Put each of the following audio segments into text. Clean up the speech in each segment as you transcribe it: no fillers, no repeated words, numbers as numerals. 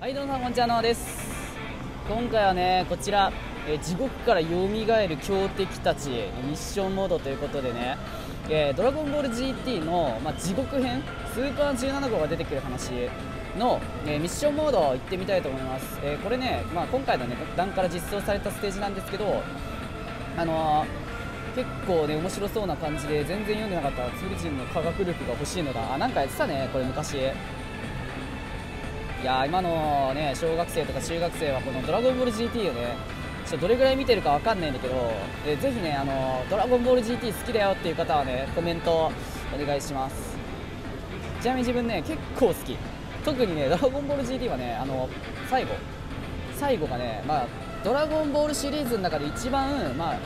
はい、どうもこんにちは、NOA です。今回はね、こちら地獄からよみがえる強敵たちミッションモードということでね、ドラゴンボール GT の、地獄編スーパー17号が出てくる話の、ミッションモード行ってみたいと思います。これね、今回のね段から実装されたステージなんですけど、結構ね面白そうな感じで、全然読んでなかったツルジンの科学力が欲しいのだ。なんかやってたねこれ昔。いやー、今のね小学生とか中学生はこの「ドラゴンボール GT」をねちょっとどれぐらい見てるかわかんないんだけど、ぜひねドラゴンボール GT 好きだよっていう方はねコメントお願いします。ちなみに自分ね結構好き、特にね「ドラゴンボール GT」はね最後がね、ドラゴンボールシリーズの中で一番、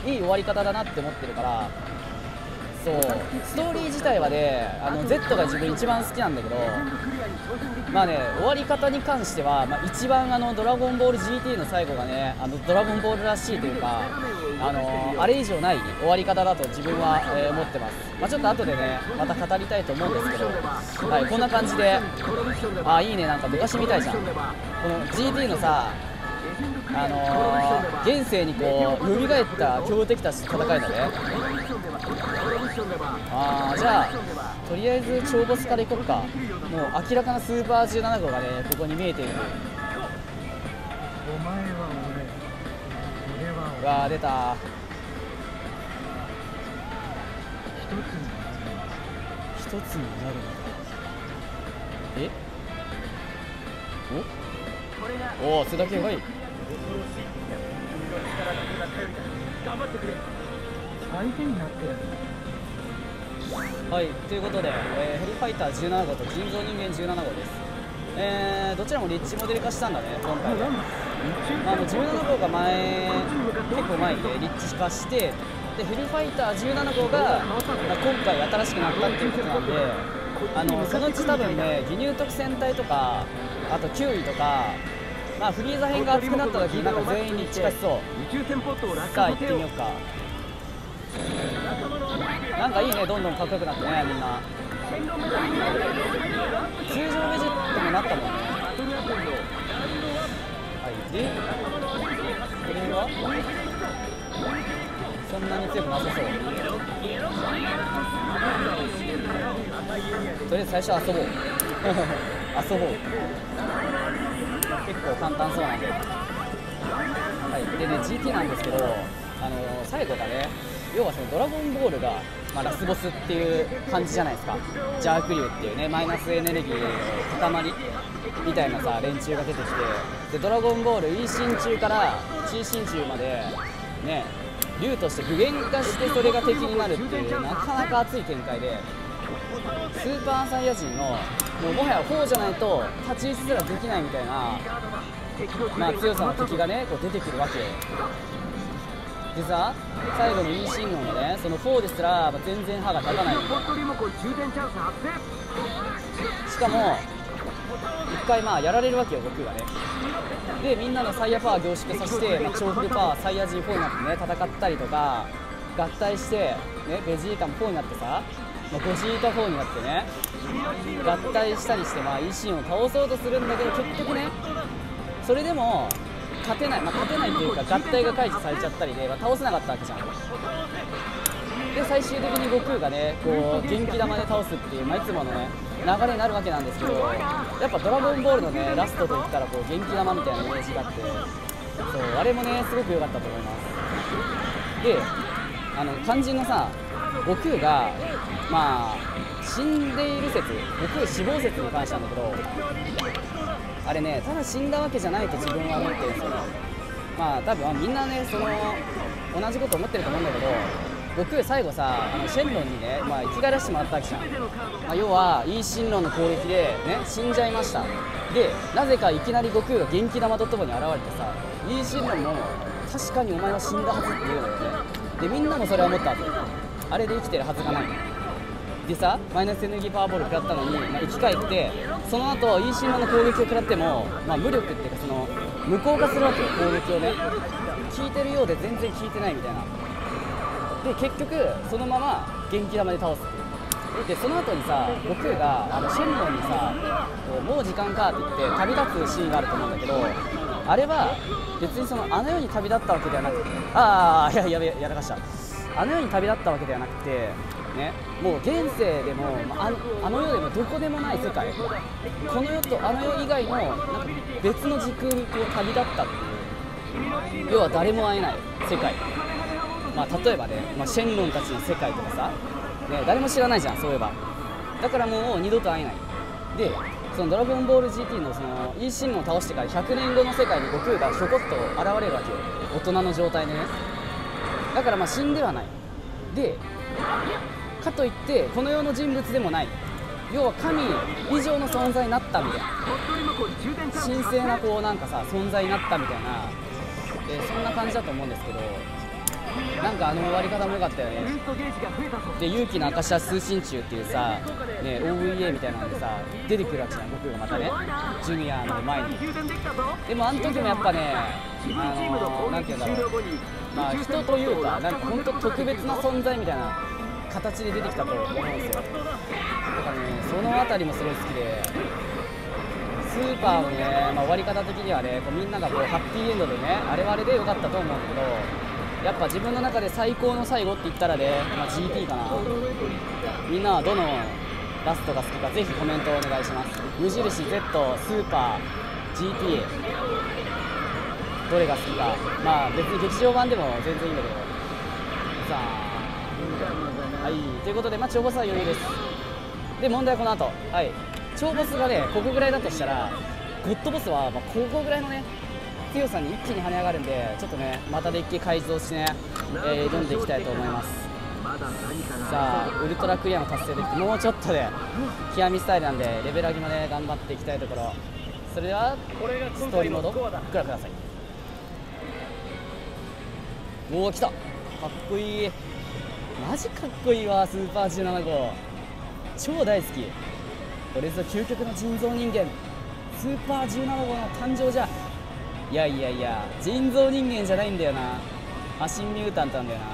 いい終わり方だなって思ってるから。そう、ストーリー自体はねZ が自分一番好きなんだけど、終わり方に関しては、一番ドラゴンボール GT の最後がねドラゴンボールらしいというか、あれ以上ない終わり方だと自分は、思ってます。ちょっと後でねまた語りたいと思うんですけど、はい、こんな感じで。あ、いいね、なんか昔みたいじゃん。この GT のさ現世にこう蘇った強敵たちと戦えたね。じゃあとりあえず超ボスからいこっか。もう明らかなスーパー17号がねここに見えている。うわー、出た。一つになるのか。えおお、それだけがいい。はい、ということで、ヘルファイター17号と人造人間17号です。どちらもリッチモデル化したんだね今回は。17号が結構前にリッチ化して、でヘルファイター17号が、今回新しくなったっていうことなんで、そのうち多分ね義乳特戦隊とか、あとキウイとか、フリーザ編が熱くなった時になんか全員に近しそう。さあ行ってみようか。なんかいいね、どんどんかっこよくなってね、みんな通常ベジットになったもんね。はい、でこれはそんなに強くなさそう。とりあえず最初遊ぼう遊ぼう、結構簡単そうなんで。はい、でね GT なんですけど、最後がね、要はそのドラゴンボールが、ラスボスっていう感じじゃないですか。邪悪竜っていうねマイナスエネルギーの塊みたいなさ連中が出てきて、でドラゴンボール E 真鍮からG 真鍮までね竜として具現化して、それが敵になるっていう、なかなか熱い展開で、スーパーサイヤ人のもはやこうじゃないと立ち位置すらできないみたいな、強さの敵がねこう出てくるわけでさ、最後の E 信号のねその4ですら、全然歯が立たないみたいな。しかも1回やられるわけよ僕がね。でみんなのサイヤパワー凝縮させて、超フルパワーサイヤ人4になってね戦ったりとか、合体して、ベジータも4になってさ、ゴジータ4になってね合体したりして、E シーンを倒そうとするんだけど、結局ねそれでも勝てない、勝てないというか合体が解除されちゃったりで、倒せなかったわけじゃん。で最終的に悟空がねこう元気玉で倒すっていう、いつものね流れになるわけなんですけど、やっぱ「ドラゴンボール」のねラストといったらこう元気玉みたいなイメージがあって、そうあれもねすごく良かったと思います。で肝心のさ悟空が死んでいる説、悟空死亡説に関してなんだけど、あれねただ死んだわけじゃないと自分は思ってるんですよ。多分みんなね同じこと思ってると思うんだけど、悟空最後さシェンロンにね、生き返らせてもらったわけじゃん。要は E 神龍の攻撃でね死んじゃいました。でなぜかいきなり悟空が元気玉とともに現れてさ、 E 神龍も確かにお前は死んだはずって言うのよね。でみんなもそれは思ったわけ。あれで生きてるはずがない。でさマイナスエネルギーパワーボール食らったのに、生き返って、その後 E 神龍の攻撃を食らっても、無力っていうか無効化するわけよ攻撃をね。効いてるようで全然効いてないみたいな。で結局そのまま元気玉で倒すっていう。でその後にさ、悟空がシェンロンにさもう時間かって言って旅立つシーンがあると思うんだけど、あれは別にそのあの世に旅立ったわけではなくて、ああいややべやらかした、あの世に旅立ったわけではなくてね、もう現世でもあの世でもどこでもない世界、この世とあの世以外のなんか別の時空にこう旅立ったっていう、要は誰も会えない世界、まあ、例えばね、まあ、シェンロンたちの世界とかさ、ね、誰も知らないじゃん、そういえば。だからもう二度と会えない。でそのドラゴンボール GT のそのイーシンを倒してから100年後の世界に悟空がひょこっと現れるわけよ、大人の状態でね。だからまあ死んではない、でかといってこの世の人物でもない、要は神以上の存在になったみたいな、神聖なこうなんかさ存在になったみたいな、そんな感じだと思うんですけど、なんかあの終わり方も良かったよね。で勇気の証は通信中っていうさ、ね、OVA みたいなのでさ出てくるわけじゃん、僕がまたねジュニアの前に。でもあの時もやっぱね、なんていうんだろう、まあ、人というかなんか本当特別な存在みたいな形で出てきたと思うんですよ。だからねその辺りもすごい好きで、スーパーのね、まあ、終わり方的にはねこうみんながこうハッピーエンドでね、あれはあれで良かったと思うんだけど、やっぱ自分の中で最高の最後って言ったらね、まあ、GT かな。みんなはどのラストが好きかぜひコメントをお願いします。無印 Z、スーパー、GT どれが好きか、まあ別に劇場版でも全然いいんだけどさあ、はい、ということで、まあ、超ボスは余裕です。で問題はこの後、はい、超ボスがねここぐらいだとしたらゴッドボスはまあここぐらいのね強さに一気に跳ね上がるんで、ちょっとねまたデッキ改造してね、挑んでいきたいと思います。さあウルトラクリアの達成できてもうちょっとで極みスタイルなんで、レベル上げまで頑張っていきたいところ。それではストーリーモードご覧ください。おお来た、かっこいい、マジかっこいいわ。スーパー17号超大好き、俺ぞ究極の人造人間、スーパー17号の誕生じゃ。いやいやいや、人造人間じゃないんだよな、マシンミュータントなんだよな。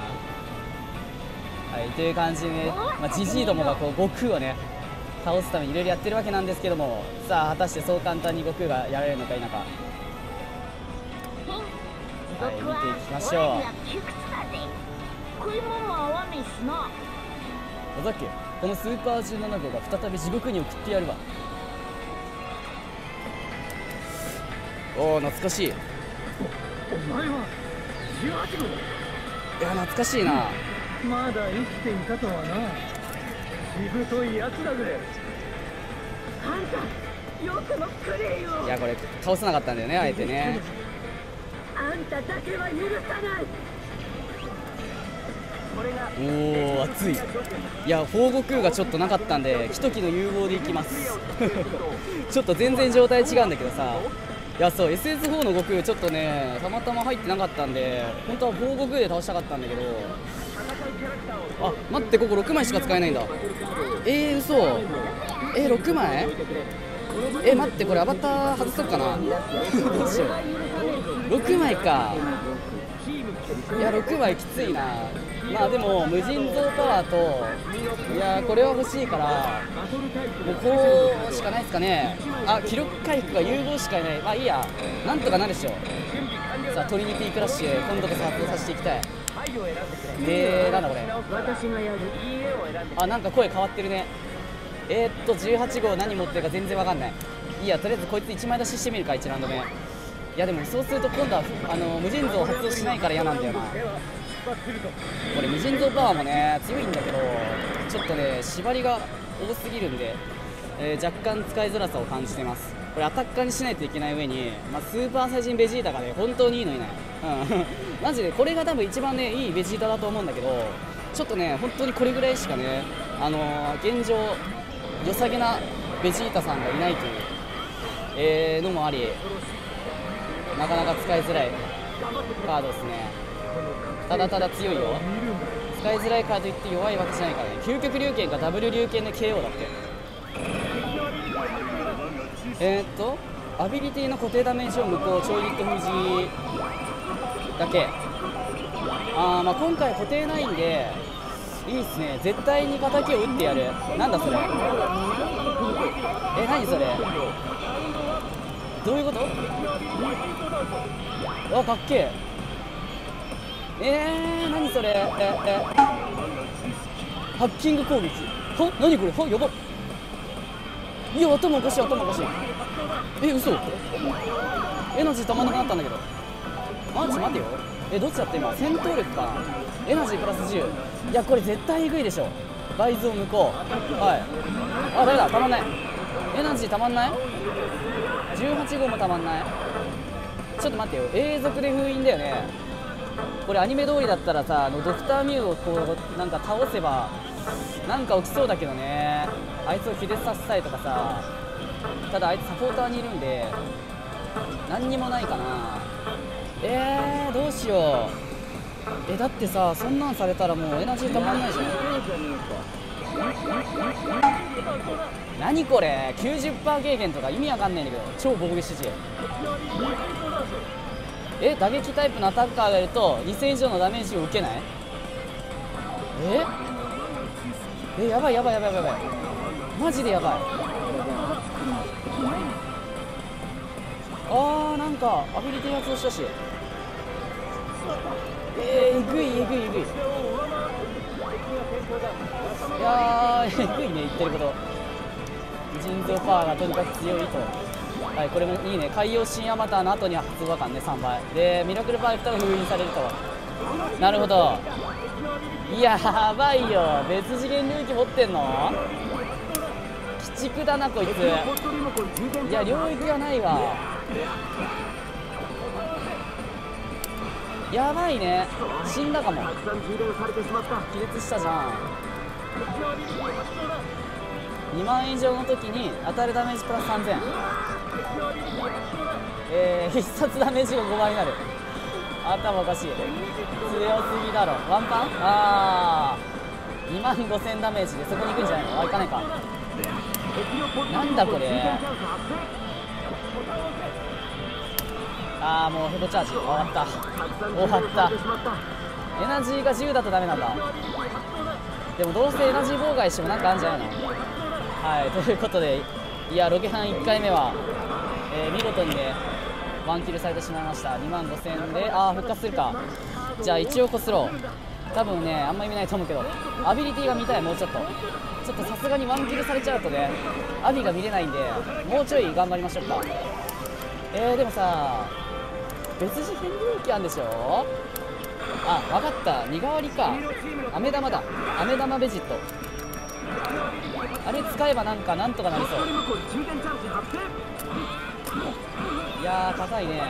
はい、という感じでね、じじいどもがこう悟空をね倒すためにいろいろやってるわけなんですけども、さあ果たしてそう簡単に悟空がやられるのか否か、はい、見ていきましょう。おざけ、このスーパー17号が再び地獄に送ってやるわ。おお懐かしい、お前は18号だ。いや懐かしいな、まだ生きていたとはな、しぶといやつだぜ。あんたよくもくれよ。いやこれ倒せなかったんだよね、あえてね。あんただけは許さない。おお熱い。いや法悟空がちょっとなかったんで、木と木の融合でいきますちょっと全然状態違うんだけどさ、いやそう SS4 の悟空ちょっとねたまたま入ってなかったんで、本当は法悟空で倒したかったんだけど、あ待って、ここ6枚しか使えないんだ。嘘、6枚待って、これアバター外そうかなどうしよう、6枚か。いや6枚きついな。まあでも無尽蔵パワーと、いやこれは欲しいから、もうこうしかないですかね。あ記録回復が融合しかいない、まあいいや、なんとかなるでしょ。さあトリニティクラッシュ今度こそ発動させていきたい。でなんだこれ、あなんか声変わってるね。18号何持ってるか全然わかんない。いいや、とりあえずこいつ1枚出ししてみるか、1ラウンド目。いやでもそうすると今度は無尽蔵発動しないから嫌なんだよな。これ無尽蔵パワーもね強いんだけど、ちょっとね縛りが多すぎるんで、若干使いづらさを感じてます。これアタッカーにしないといけない上に、まあ、スーパーサイジンベジータがね本当にいいのいない、うん、マジでこれが多分一番ねいいベジータだと思うんだけど、ちょっとね本当にこれぐらいしかね現状良さげなベジータさんがいないという、のもあり、なかなか使いづらいカードですね。ただただ強いよ、使いづらいカード言って弱いわけじゃないからね。究極龍拳かダブル龍拳で KO だって。アビリティの固定ダメージを無効、超ユニット封じだけ。まあ今回固定ないんで、いいっすね。絶対に敵を打ってやる。なんだそれ。え、何それ、どういうこと。あ、かっけえ。何それ。ハッキング攻撃。は、何これ。は、やばい。いや、頭おかしい、頭おかしい。え、嘘。エナジーたまんなくなったんだけど。マジ待てよ。え、どっちだって今戦闘力かな。エナジープラス10。いや、これ絶対えぐいでしょ。倍増向こう。はい。あ、ダメだ、たまんない。エナジーたまんない。18号もたまんない。ちょっと待ってよ、永続で封印だよねこれ。アニメ通りだったらさ、ドクターミュウをこうなんか倒せばなんか起きそうだけどね。あいつを気絶させたいとかさ。ただあいつサポーターにいるんで何にもないかな。どうしよう。だってさ、そんなんされたらもうエナジーたまんないじゃん。何これ 90% 軽減とか意味わかんないんだけど。超防御指示。打撃タイプのアタッカーがいると2000以上のダメージを受けない。やばいやばいやばいやばい。マジでやばい。なんかアビリティ発動したし。えぐいえぐいえぐい。いやー、えぐいね、言ってること。腎臓パワーがとにかく強いと。はい、これもいいね。海洋新アバターの後には発動感ね、3倍でミラクルパーフェクトが封印されると。なるほど。やばいよ、別次元領域持ってんの。鬼畜だなこいつ。いや、領域がないわ。やばいね、死んだかも。気絶したじゃん。2万円以上の時に当たるダメージプラス3000。必殺ダメージが5倍になる。頭おかしい。強すぎだろ。ワンパン。ああ、25000ダメージでそこに行くんじゃないの。あ、行かないか。なんだこれ。ああ、もうヘドチャージ終わった終わった。エナジーが10だとダメなんだ。でもどうせエナジー妨害してもなんかあるんじゃないの。はい、ということで、いや、ロケハン1回目は見事にね、ワンキルされてしまいました。25000で、復活するか。じゃあ一応こすろう。多分ね、あんま意味ないと思うけど、アビリティが見たい、もうちょっと。ちょっとさすがにワンキルされちゃうとね、アビが見れないんで、もうちょい頑張りましょうか。でもさ、別次元領域あんでしょ。あ、わかった、身代わりか。飴玉だ、飴玉ベジット。あれ使えばなんかなんとかなりそう。いやー、硬いね。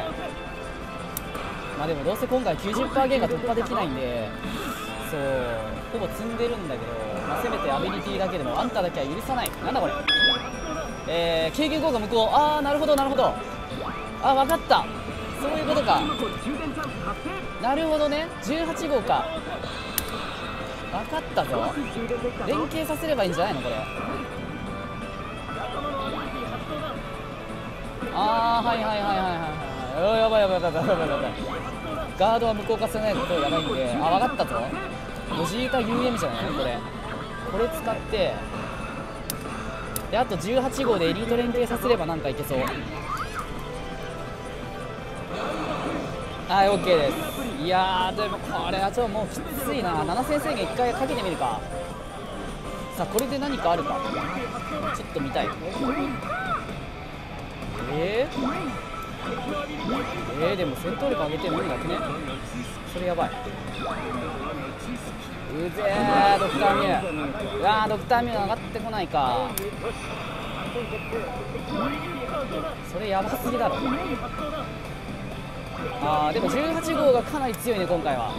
まあでもどうせ今回 90% 減が突破できないんで、そうほぼ積んでるんだけど、せめてアビリティだけでもあんただけは許さない。なんだこれ。経験効果無効。ああ、なるほどなるほど。あ、分かった、そういうことか。なるほどね、18号か。分かったぞ。連携させればいいんじゃないのこれ。はいはいはいはいはい。やばいやばいやばいやばいやばい。ガードは無効化さないとやばいんで。あ、分かったぞ。ゴジータ UM じゃないこれ。これ使ってで、あと18号でエリート連携させればなんかいけそう。はい、OK です。いやー、でもこれはちょっともうきついな。7000制限1回かけてみるか。さあ、これで何かあるかちょっと見たい。でも戦闘力上げて無理だってね。それやばい。うぜえ、ドクターミュウ。うわー、ドクターミュウ上がってこないか。それやばすぎだろ。あー、でも18号がかなり強いね今回は。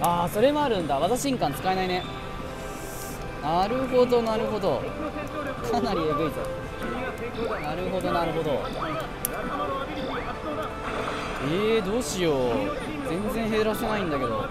あー、それもあるんだ。技進化使えないね。なるほどなるほど。かなりエグいぞ。なるほどなるほど。どうしよう、全然減らせないんだけど。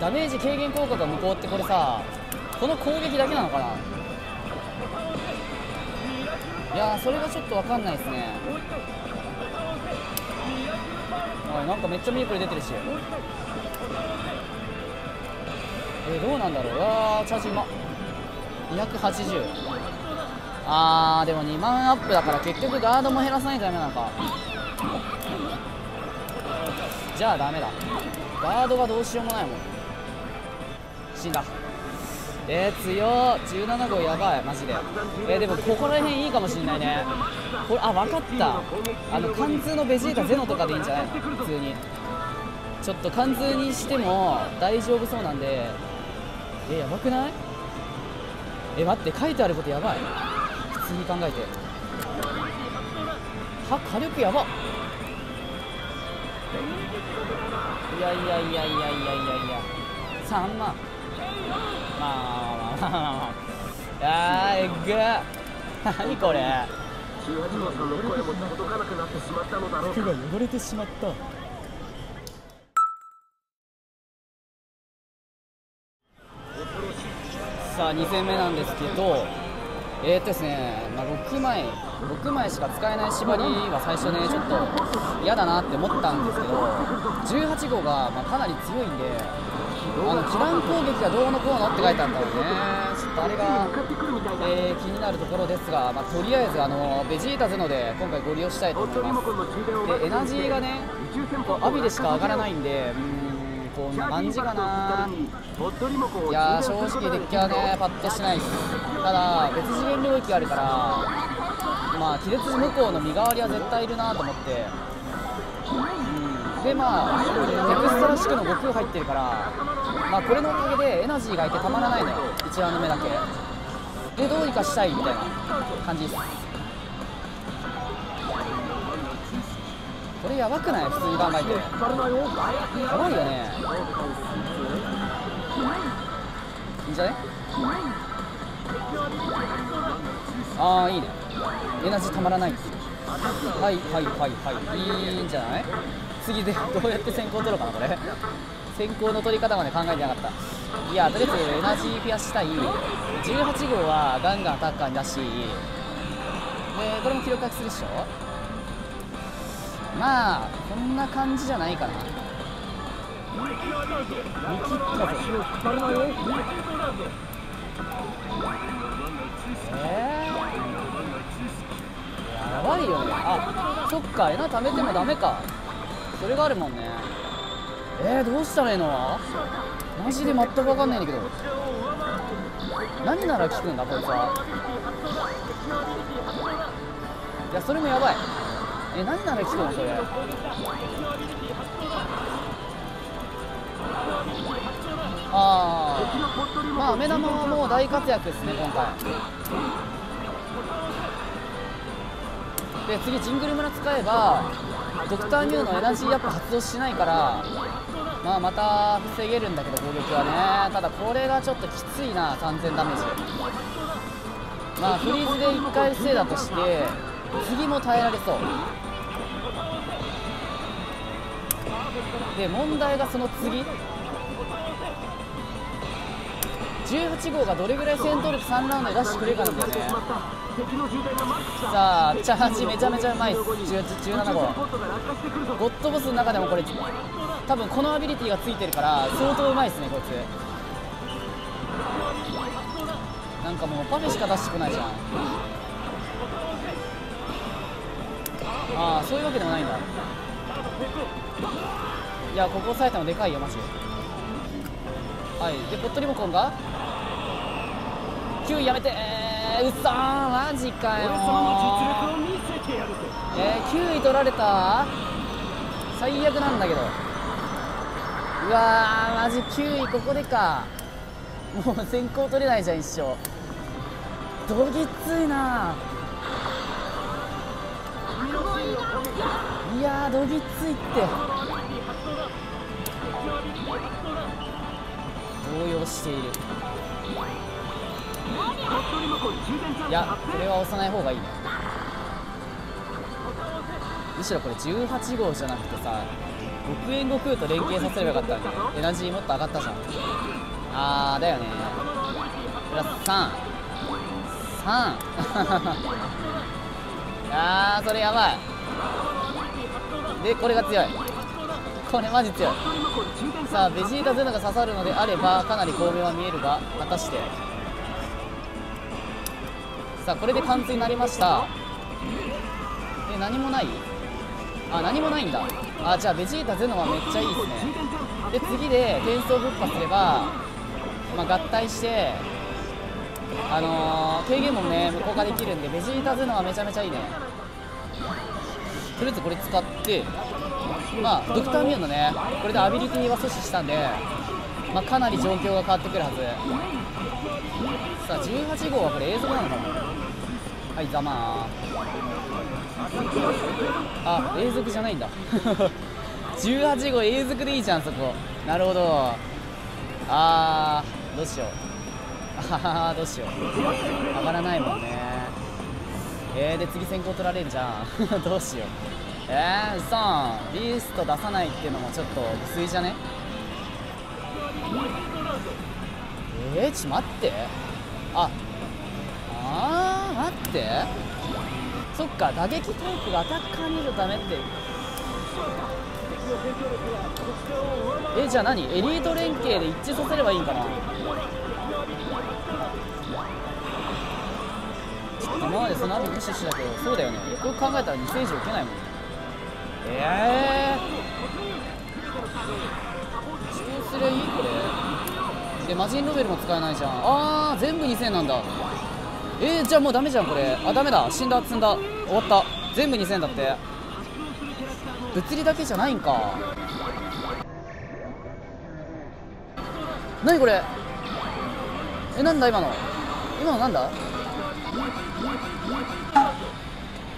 ダメージ軽減効果が無効って、これさ、この攻撃だけなのかな。いやー、それがちょっとわかんないですね。はい、なんかめっちゃミープル出てるし、どうなんだろう。わー、チャージ今280。あー、でも2万アップだから結局ガードも減らさないとダメなのか。じゃあダメだ、ガードがどうしようもないもん。死んだ。強っ。17号やばいマジで。でもここら辺いいかもしんないね、これ。あ、分かった、貫通のベジータゼノとかでいいんじゃないの。普通にちょっと貫通にしても大丈夫そうなんで。やばくない？待って、書いてあることやばい、普通に考えて。は、火力やばっ。いや3万。まあえぐっ。何これ、服が汚れてしまった。さあ2戦目なんですけど、ですね、6枚しか使えない縛りは最初ね、ちょっと嫌だなって思ったんですけど、18号がかなり強いんで、基盤攻撃がどうのこうのって書いてあったのでね、ちょっとあれが、気になるところですが、とりあえずベジータゼノで今回ご利用したいと思います。でエナジーがね、アビでしか上がらないんで、こんな感じかな。いやー、正直デッキはねパッとしないです。ただ別次元領域あるから、気絶無効の身代わりは絶対いるなと思って、でエクストラ式の悟空入ってるから、これのおかげでエナジーがいてたまらないのよ、1ラウンド目だけで。どうにかしたいみたいな感じです。これやばくない？普通に考えてやばいよね。いいんじゃね。ああ、いいね、エナジーたまらない。はい、いいんじゃない。次でどうやって先行取ろうかな。これ先行の取り方まで考えてなかった。いや、とりあえずエナジー増やしたい。18号はガンガンアタッカーに出し、これも記録発するっしょ。こんな感じじゃないかな。見切ったぞ。やばいよね。あ、そっか、エナ貯めてもダメか、それがあるもんね。どうしたらいいの、マジで全く分かんないんだけど。何なら効くんだこいつは。いや、それもやばい。何なら聞くのそれ。目玉はもう大活躍ですね今回で。次ジングル村使えばドクターミュウのエナジーアップ発動しないから、また防げるんだけど攻撃はね。ただこれがちょっときついな、3000ダメージ。フリーズで1回防いだとして、次も耐えられそうで、問題がその次、18号がどれぐらい戦闘力3ラウンド出してくれるかなんだよね。さあチャージめちゃめちゃうまいっす、17号。ゴッドボスの中でもこれ多分このアビリティがついてるから相当うまいっすねこいつ。なんかもうパフェしか出してこないじゃん。ああ、そういうわけでもないんだ。いや、ここ抑えたのでかいよマジで。でポットリモコンが9位やめて。うっそー、マジかよー。9位取られた、最悪なんだけど。うわー、マジ9位ここでか。もう先行取れないじゃん一生。どぎっついなー。いやー、どぎっついって。動揺している。いや、これは押さない方がいいね。むしろこれ18号じゃなくてさ、極限悟空と連携させればよかったんでエナジーもっと上がったじゃん。あーだよね。プラス33 あーそれやばい。でこれが強い、これマジ強い。さあベジータゼノが刺さるのであればかなり攻めは見えるが、果たして。さあこれで貫通になりました。え、何もない、あ、何もないんだ。あ、じゃあベジータゼノはめっちゃいいですね。で次で転送ぶっ破すれば、まあ、合体して軽減もね無効化できるんで、ベジータゼノはめちゃめちゃいいね。とりあえずこれ使ってまあドクターミューンのねこれでアビリティは阻止したんで、まあ、かなり状況が変わってくるはず。さあ18号はこれ永続なのかな。はいざまー、あ永続じゃないんだ18号永続でいいじゃんそこ。なるほど。あーどうしよう、あーどうしよう、上がらないもんね。で次先行取られるじゃんどうしよう。さあビースト出さないっていうのもちょっと薄いじゃね。ち待って、あ待って、そっか打撃タイプがアタッカーにいるためって。じゃあ何エリート連携で一致させればいいんかな。ちょっと今までその後無視してたけど、そうだよね、よく考えたら2ステージ受けないもんね。1すりゃいいこれで、マジンロベルも使えないじゃん。あー全部2000なんだ。じゃあもうダメじゃんこれ。あダメだ、死んだ、積んだ、終わった、全部2000だって。物理だけじゃないんか。何これ、なんだ今のなんだ。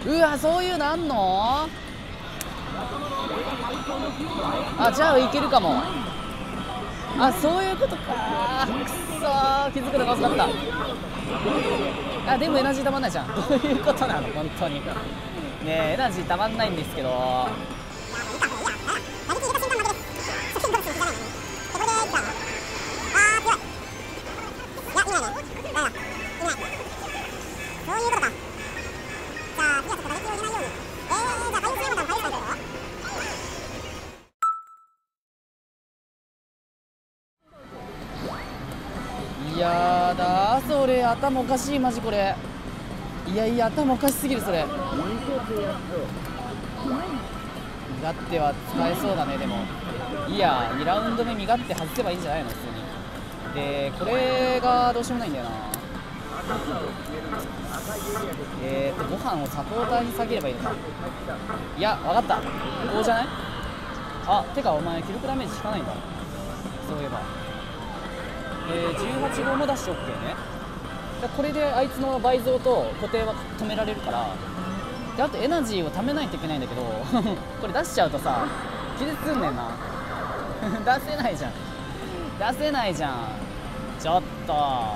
うわそういうのあんの。あじゃあいけるかも。あそういうことか。くそー気づくのが遅かった。あでもエナジーたまんないじゃんどういうことなの本当にねえ、エナジーたまんないんですけど。やだそれ、頭おかしいマジこれ。いやいや頭おかしすぎるそれ。身勝手は使えそうだね。でもいや2ラウンド目身勝手外せばいいんじゃないの普通に。でこれがどうしようもないんだよな。ご飯をサポーターに下げればいいのか。いや分かった、こうじゃない。あてかお前記録ダメージ引かないんだそういえば。18号も出して OK ね。これであいつの倍増と固定は止められるから。であとエナジーを貯めないといけないんだけどこれ出しちゃうとさ気絶すんねんな出せないじゃん出せないじゃん。ちょっとガ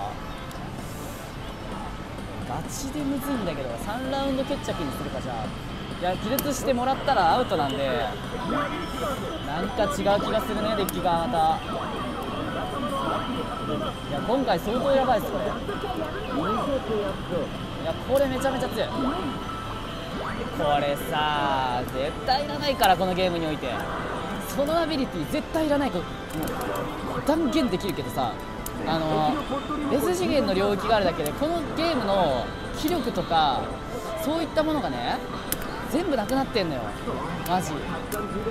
チでむずいんだけど、3ラウンド決着にするか。じゃあいや気絶してもらったらアウトなんで、なんか違う気がするねデッキがまた。いや今回相当やばいっすこれ。いやこれめちゃめちゃ強い。これさ絶対いらないからこのゲームにおいて、そのアビリティ絶対いらないと断言できるけどさ、別次元の領域があるだけでこのゲームの気力とかそういったものがね全部なくなってんのよマジ。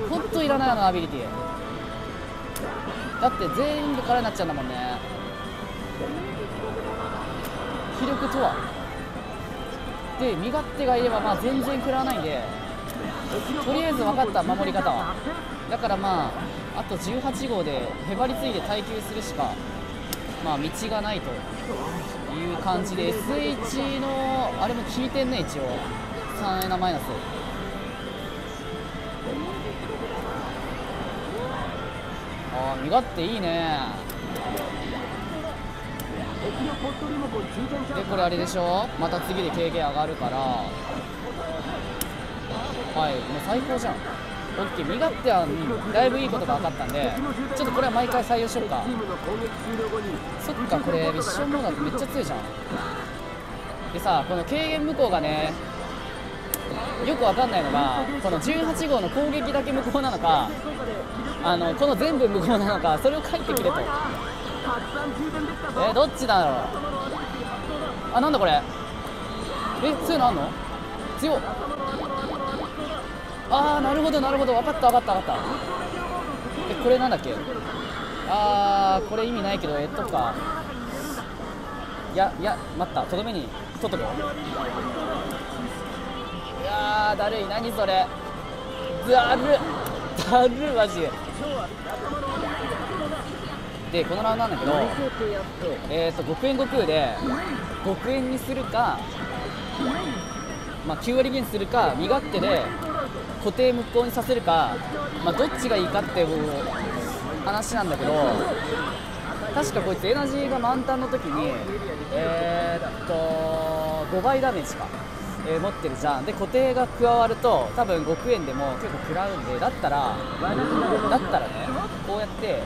ほんといらないあのアビリティだって、全部からになっちゃうんだもんね。気力とはで身勝手がいればまあ全然食らわないんで、とりあえず分かった守り方は。だからまああと18号でへばりついて耐久するしかまあ道がないという感じで、 S1 のあれも効いてんね一応3エナマイナス。あー身勝手いいね。でこれあれでしょ、また次で経験上がるから。はいもう最高じゃん。起きて、身勝手は、だいぶいいことが分かったんで、ちょっとこれは毎回採用しようか。そっか、これミッションモードってめっちゃ強いじゃん。でさ、この軽減無効がね、よく分かんないのが、この18号の攻撃だけ無効なのか、この全部無効なのか、それを書いてくれと。どっちだろう。あ、なんだこれ。強いのあんの？強っ。あー、なるほどなるほど、分かった分かった分かった。これなんだっけ。あー、これ意味ないけどか。いや待った、とどめに取っとこう。いやー、だるい。何それ、だるマジで。でこのラウンドなんだけど、極限悟空で極限にするか、まあ、9割減するか、身勝手で固定無効にさせるか、まあ、どっちがいいかっていう話なんだけど、確かこいつエナジーが満タンの時に5倍ダメージか、持ってるじゃん。で固定が加わると多分極限でも結構食らうんで、だったらね、こうやって、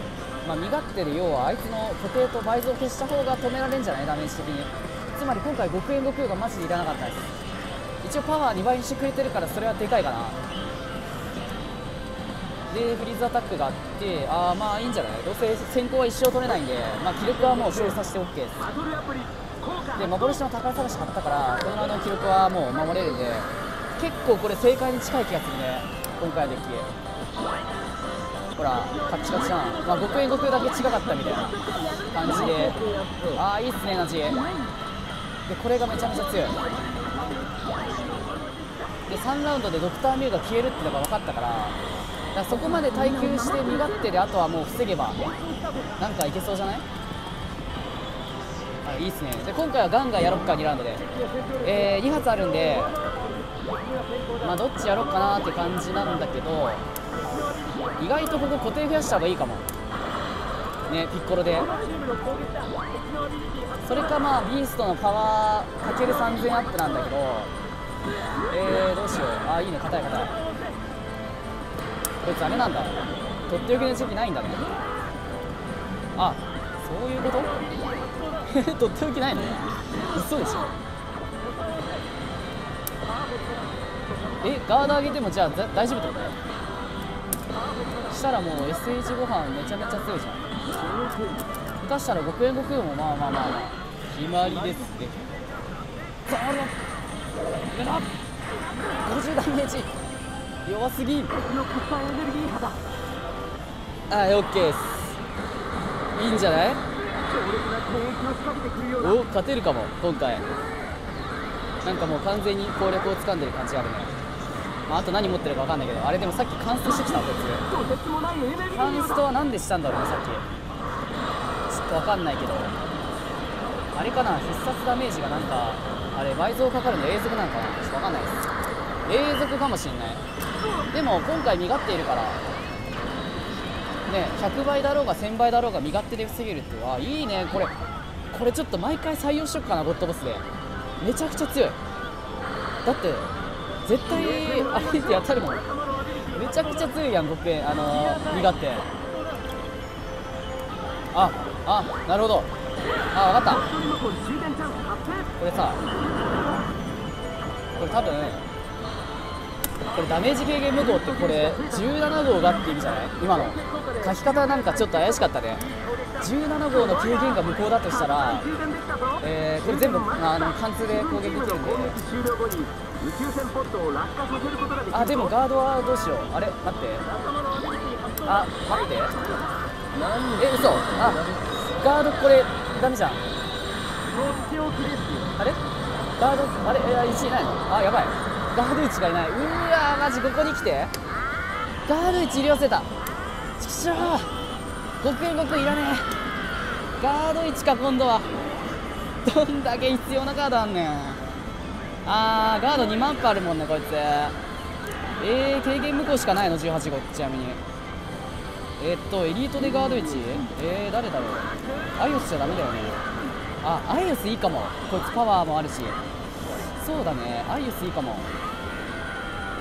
まあ、身勝手で要は相手の固定と倍増消した方が止められるんじゃない、ダメージ的に。つまり今回極限悟空がマジでいらなかったです。一応パワー2倍にしてくれてるから、それはでかいかな。でフリーズアタックがあって、ああ、まあいいんじゃない。どうせ先行は一生取れないんで、まあ、記録はもう消費させて OK です。で幻の宝探し買ったから、この間の記録はもう守れるんで、結構これ正解に近い気がするね、今回のデッキ。ほらカチカチな、まあ、極限悟空だけ違かったみたいな感じで、ああいいっすね、エナジーで。これがめちゃめちゃ強いで、3ラウンドでドクターミュウが消えるってのが分かったから、そこまで耐久して身勝手で、あとはもう防げばなんかいけそうじゃない？いいっすね。で今回はガンガンやろっか、2ラウンドで、2発あるんで、まあ、どっちやろっかなーって感じなんだけど、意外とここ固定増やした方がいいかもね、ピッコロで。それかまあビーストのパワーかける3000アップなんだけど、どうしよう。あ、いいね、硬い硬い。こいつあれなんだ、とっておきの時期ないんだね。あ、そういうこととっておきないの、嘘でしょ。ガード上げてもじゃあ大丈夫ってこと？したらもう SH ご飯めちゃめちゃ強いじゃん。下手したら極限悟空もまあまあまあまあ決まりですね。50ダメージ弱すぎ。はい、オッケーです。いいんじゃない。お、勝てるかも今回。なんかもう完全に攻略を掴んでる感じがあるね。まあ、あと何持ってるか分かんないけど、あれでもさっきカンストしてきたこいつ。カンストは何でしたんだろうね、さっき。ちょっと分かんないけど、あれかな、必殺ダメージがなんかあれ倍増かかるんで永続なんかな、ちょっと分かんないです。永続かもしんない。でも今回身勝手いるからね、100倍だろうが1000倍だろうが身勝手で防げるっていうのは、いいね。これちょっと毎回採用しよっかな、ゴッドボスで。めちゃくちゃ強い。だって絶対相手やったるもん。めちゃくちゃ強いやん、僕身勝手。あ、なるほど。あ、分かった。これさ、これ多分これダメージ軽減無効って、これ17号がって意味じゃない？今の書き方なんかちょっと怪しかったね。17号の軽減が無効だとしたら、これ全部貫通で攻撃できるんで、あ、でもガードはどうしよう。あれ、待って、あ、待って、嘘。あ、ガードこれダメじゃん。あれガード、あれ、1いないの。あ、やばい、ガード1がいない。うーわー、マジここに来てガード1入れ寄せた。ちくしょう、極限悟空いらねえ。ガード1か、今度は。どんだけ必要なガードあんねん。あー、ガード2万個あるもんね、こいつ。軽減無効しかないの、18号。ちなみにエリートでガード1、誰だろう。アイオスじゃダメだよね。あ、アイオスいいかも、こいつパワーもあるし。そうだね、アイオスいいかも。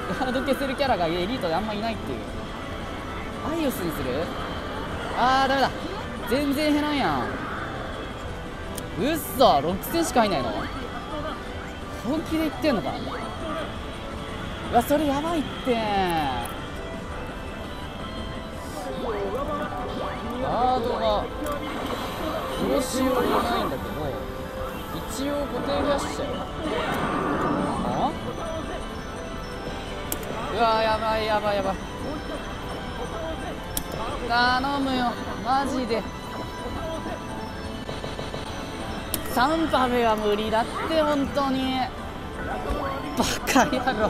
ガード消せるキャラがエリートであんまいないっていう。アイオスにする？あーダメだ、全然減らんやん。うっそ、6000しか入んないの？本気で言ってんのか。うわそれやばいって。ガードがどうしようもないんだけど、一応固定増やしちゃう。うわやばいやばいやばい、頼むよマジで。3パ目は無理だって本当に。バカやろ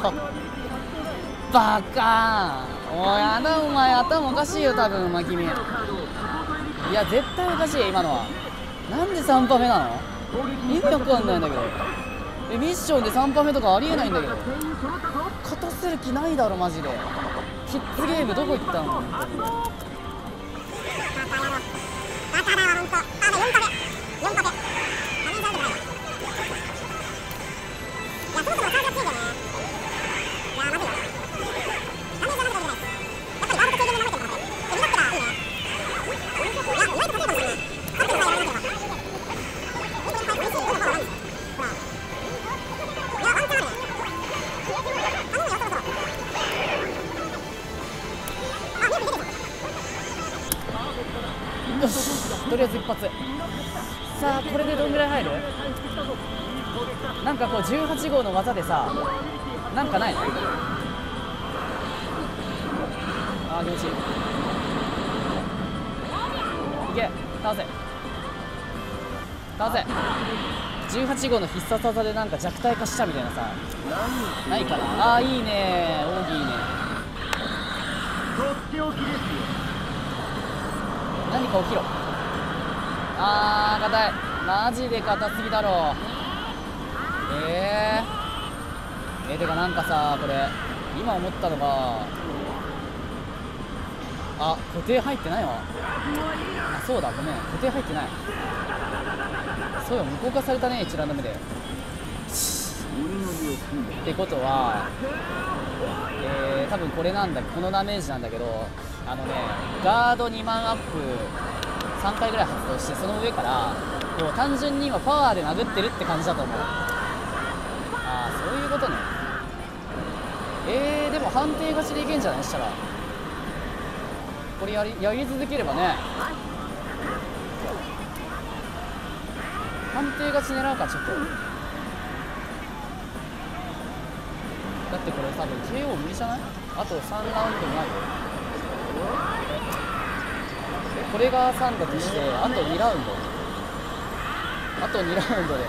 バカ。おいあな、お前頭おかしいよ多分。お前君、いや絶対おかしい今のは。なんで3パ目なの、意味わかんないんだけど。えミッションで3パ目とかありえないんだけど。勝たせる気ないだろマジで。キッズゲームどこ行ったの。とりあえず一発。さあこれでどんぐらい入る？なんかこう18号の技でさ、なんかないの？あー気持ちいい。いけ、倒せ倒せ。18号の必殺技でなんか弱体化したみたいなさ、ないかな。あーいいねー、奥義いいね。何か起きろ。あー硬い、マジで硬すぎだろ。てかなんかさ、これ今思ったのが、あ固定入ってないわ。あそうだごめん、固定入ってない。そうよ無効化されたね一覧の目で。ってことは多分これなんだ、このダメージなんだけど、あのねガード2万アップ3回ぐらい発動して、その上からこう単純に今パワーで殴ってるって感じだと思う。ああそういうことね。でも判定勝ちでいけんじゃないしたら。これやり続ければね。判定勝ち狙うかちょっと。だってこれ多分 KO 無理じゃない？あと3ラウンドないよ。これが3だとして、あと2ラウンド。あと2ラウンドで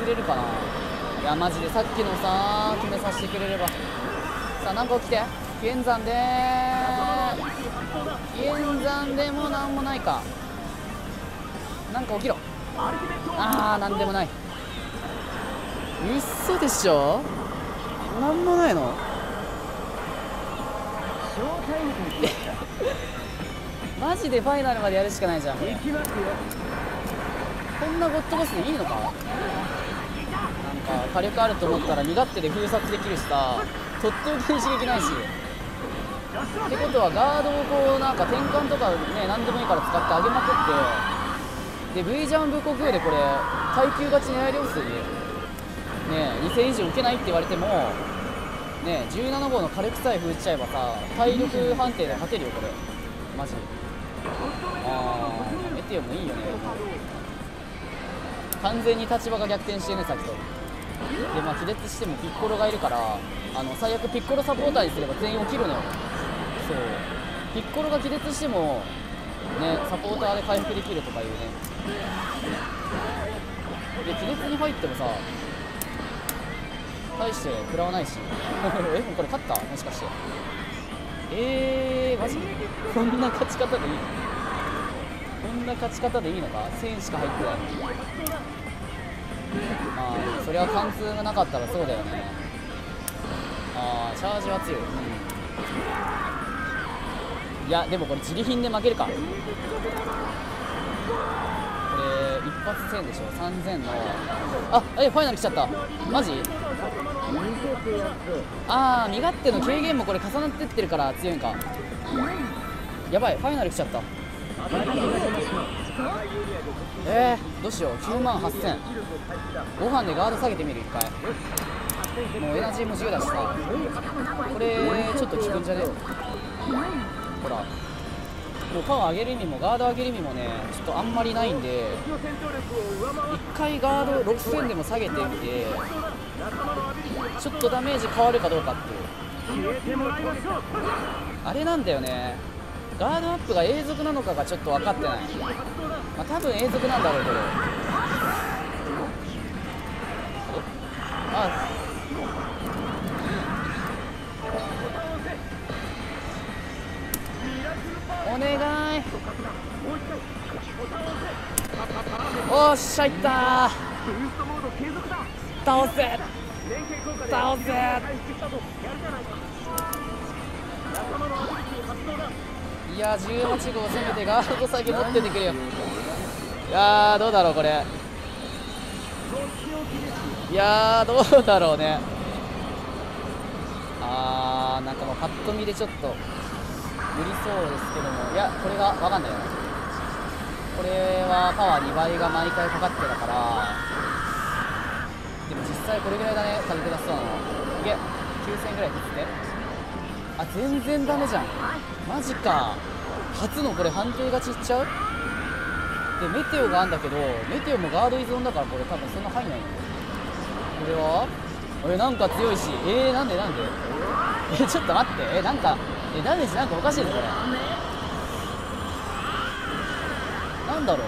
削れるかな。いやマジでさっきのさ決めさせてくれれば。さあなんか起きて、現山でー現山でもなんもないか。なんか起きろ。あーなんでもない。うっそでしょ、なんもないのマジでファイナルまでやるしかないじゃんこれ。こんなゴッドボスでいいのか。なんか火力あると思ったら身勝手で封殺できるしさ、とっておきに刺激ないし。ってことはガードをこうなんか転換とかね、何でもいいから使って上げまくって、で V ジャンプ悟空でこれ耐久勝ち狙い量数ね、2000以上受けないって言われても、ね、17号の火力さえ封じちゃえばさ、体力判定で勝てるよ、これ、マジ。あー、メテオもいいよね、完全に立場が逆転してね、さっきと。で、まあ、気絶してもピッコロがいるから、最悪、ピッコロサポーターにすれば全員起きるのよ。そう、ピッコロが気絶しても、ね、サポーターで回復できるとかいうね。で、気絶に入ってもさ、大して食らわないしえこれ勝ったもしかして。マジこんな勝ち方でいいの、こんな勝ち方でいいのか。1000しか入ってない。まあそれは貫通がなかったらそうだよね。ああチャージは強い、いやでもこれ自利品で負けるか。これ一発1000でしょ、3000のあえファイナル来ちゃったマジ。ああ、身勝手の軽減もこれ重なってってるから強いんか。やばい、ファイナル来ちゃった。どうしよう。9万8000。ご飯でガード下げてみる。1回もうエナジーも10だしさ、これちょっと効くんじゃねえよ。ほら、もうパワー上げる意味もガード上げる意味もね、ちょっとあんまりないんで、1回ガード6000でも下げてみて、ちょっとダメージ変わるかどうかっていう。あれなんだよね、ガードアップが永続なのかがちょっと分かってない。まあ、多分永続なんだろうけど。あ、お願い。おっしゃ、いったー。倒せ倒せ。いや、18号攻めてガード先持っててくれよ。いやー、どうだろうこれ。いやー、どうだろうね。あー、なんかもうパッと見でちょっと無理そうですけども、いや、これが分かんないよ。これはパワー2倍が毎回かかってたから、でも実際これぐらいだね、下げて出すの。いけ、9000ぐらいですね。あ、全然ダメじゃん。マジか。初のこれ判定勝ちいっちゃうで、メテオがあんだけど、メテオもガード依存だから、これ多分そんな入んないの。これはなんか強いし、なんでなんでちょっと待って、なんかダメージなんかおかしいですこれ。なんだろ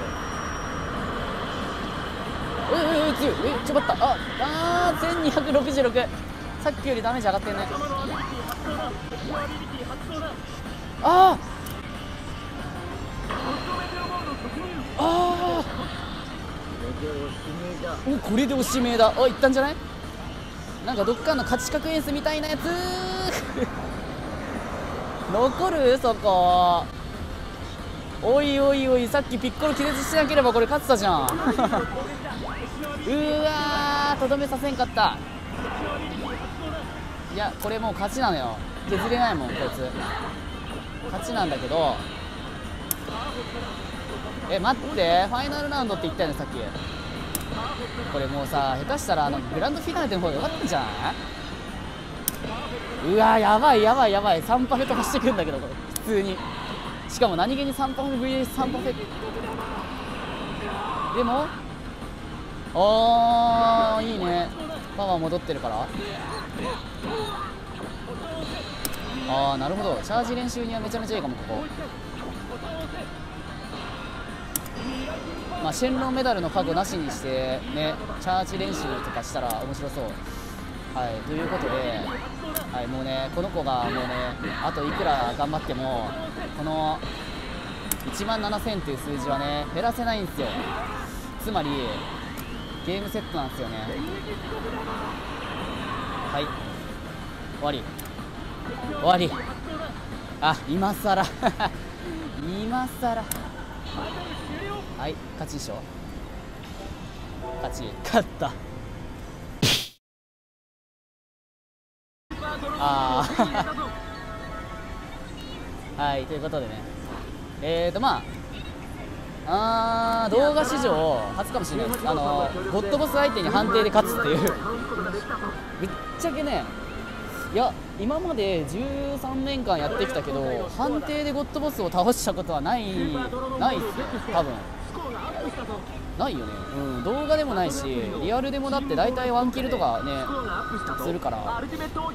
う。強い。ちょっと待った。1266。さっきよりダメージ上がってんね。ああ。ああ。お、これでおしめえだ。あ、いったんじゃない？なんかどっかの勝ち確エースみたいなやつ残る？そこ。おいおいおい、さっきピッコロ気絶してなければこれ勝ってたじゃんうわ、とどめさせんかった。いや、これもう勝ちなのよ、削れないもんこいつ。勝ちなんだけど、待って、ファイナルラウンドって言ったよねさっき。これもうさ、下手したらグランドフィナーレの方が良かったじゃん。うわー、やばいやばいやばい、3パフェとかしてくんだけどこれ普通に。しかも何気に3パフェ VS3 パフェでも、あー、いいね、パワー戻ってるから。あー、なるほど、チャージ練習にはめちゃめちゃいいかもここ。まあ、シェンロンメダルの覚悟なしにしてね、チャージ練習とかしたら面白そう。はい、ということで、はい、もうね、この子がもうね、あといくら頑張ってもこの1万7000という数字はね、減らせないんですよ。つまりゲームセットなんですよね。はい、終わり。あ、今さら今さら。はい、勝ちでしょ。勝ったはい、ということでね、動画史上初かもしれないです。ゴッドボス相手に判定で勝つっていうぶっちゃけね、いや、今まで13年間やってきたけど、判定でゴッドボスを倒したことはないっすよ、多分。ないよね、うん、動画でもないし、リアルでもだって大体1キルとかね、するから、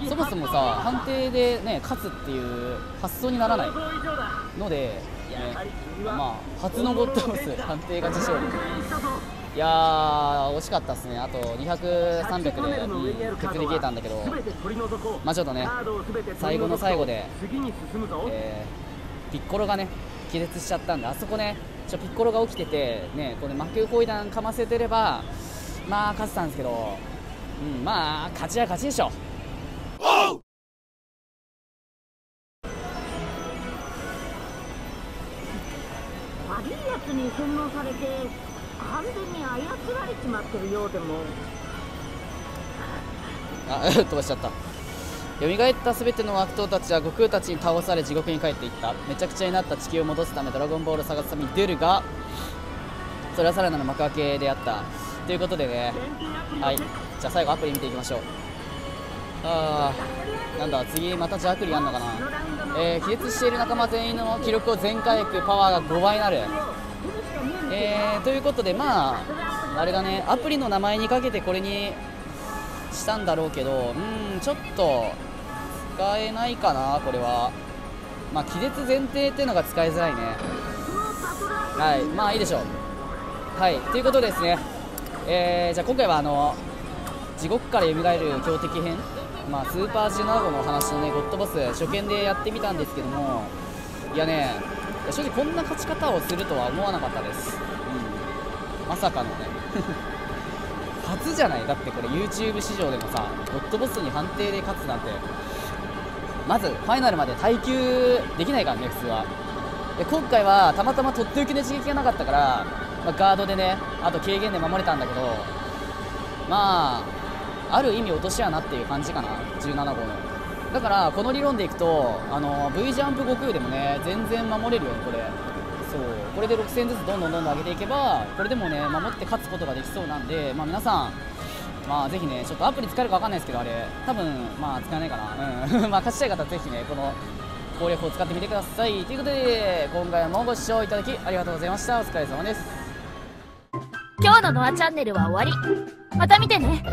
そもそもさ、判定でね、勝つっていう発想にならないので、ね、まあ、初のゴッドボス、判定勝ち勝利。いやー、惜しかったですね。あと200、300で決めきれたんだけど、まあ、ちょっとね、最後の最後で、ピッコロがね、気絶しちゃったんで、あそこね、ピッコロが起きてて、ね、これ魔球砲弾かませてれば、まあ勝ってたんですけど、うん、まあ勝ちは勝ちでしょ。悪いやつに洗脳されて完全に操られちまってるようでも。飛ばしちゃった。蘇ったすべての悪党たちは悟空たちに倒され地獄に帰っていった。めちゃくちゃになった地球を戻すためドラゴンボールを探すために出るが、それはさらなる幕開けであったということでね。はい、じゃあ最後アプリ見ていきましょう。あー、なんだ、次またジャークリやんのかな。気絶している仲間全員の記録を全回復、パワーが5倍になる。ということで、まああれだね、アプリの名前にかけてこれにしたんだろうけど、ちょっと使えないかなこれは。まあ気絶前提っていうのが使いづらいね。はい、まあいいでしょう。はい、ということでですね、じゃあ今回は地獄から蘇る強敵編、まあ、スーパー17号のお話のね、ゴッドボス初見でやってみたんですけども、いやね、正直こんな勝ち方をするとは思わなかったです、まさかのね初じゃない。だってこれ YouTube 史上でもさ、ゴッドボスに判定で勝つなんて、まずファイナルまで耐久できないからね普通は。で今回はたまたまとっておきの刺激がなかったから、まあ、ガードでね、あと軽減で守れたんだけど、まあある意味落とし穴っていう感じかな17号の。だからこの理論でいくと、V ジャンプ悟空でもね全然守れるよねこれ。そう、これで6000ずつどんどんどんどん上げていけば、これでもね守って勝つことができそうなんで、まあ皆さん、まあぜひね、ちょっとアプリ使えるかわかんないですけど、あれ多分まあ使えないかな、まあ勝ちたい方はぜひねこの攻略を使ってみてください。ということで今回もご視聴いただきありがとうございました。お疲れ様です。今日のNOAチャンネルは終わり。また見てね。